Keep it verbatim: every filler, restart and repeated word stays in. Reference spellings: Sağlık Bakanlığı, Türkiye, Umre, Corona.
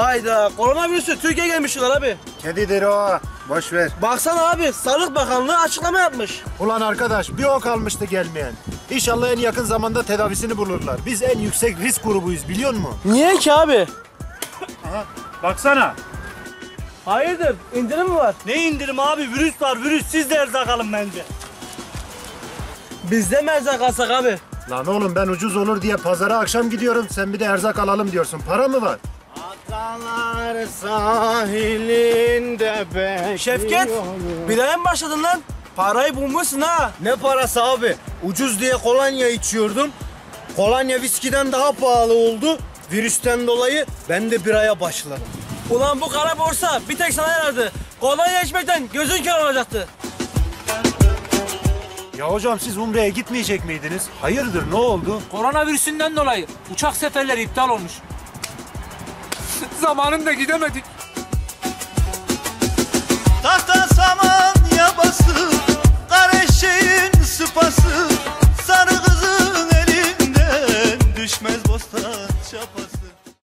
Hayda, koronavirüsü Türkiye'ye gelmişler abi. Kedidir o, boş ver. Baksana abi, Sağlık Bakanlığı açıklama yapmış. Ulan arkadaş, bir o kalmıştı gelmeyen. İnşallah en yakın zamanda tedavisini bulurlar. Biz en yüksek risk grubuyuz, biliyor musun? Niye ki abi? Aha, baksana. Hayırdır, indirim mi var? Ne indirim abi, virüs var virüs, siz de erzak alın bence. Biz de mi erzak alsak abi? Lan oğlum ben ucuz olur diye pazara akşam gidiyorum, sen bir de erzak alalım diyorsun, para mı var? Atalar sahilinde bekliyorum. Şefket, bilene mi başladın lan? Parayı bulmuşsun ha. Ne parası abi? Ucuz diye kolonya içiyordum. Kolonya viskiden daha pahalı oldu. Virüsten dolayı ben de biraya başladım. Ulan bu kara borsa bir tek sana yarardı. Kolonya içmekten gözün kör olacaktı. Ya hocam siz Umre'ye gitmeyecek miydiniz? Hayırdır, ne oldu? Koronavirüsünden dolayı uçak seferleri iptal olmuş. Zamanında gidemedik. Tahta saman yabası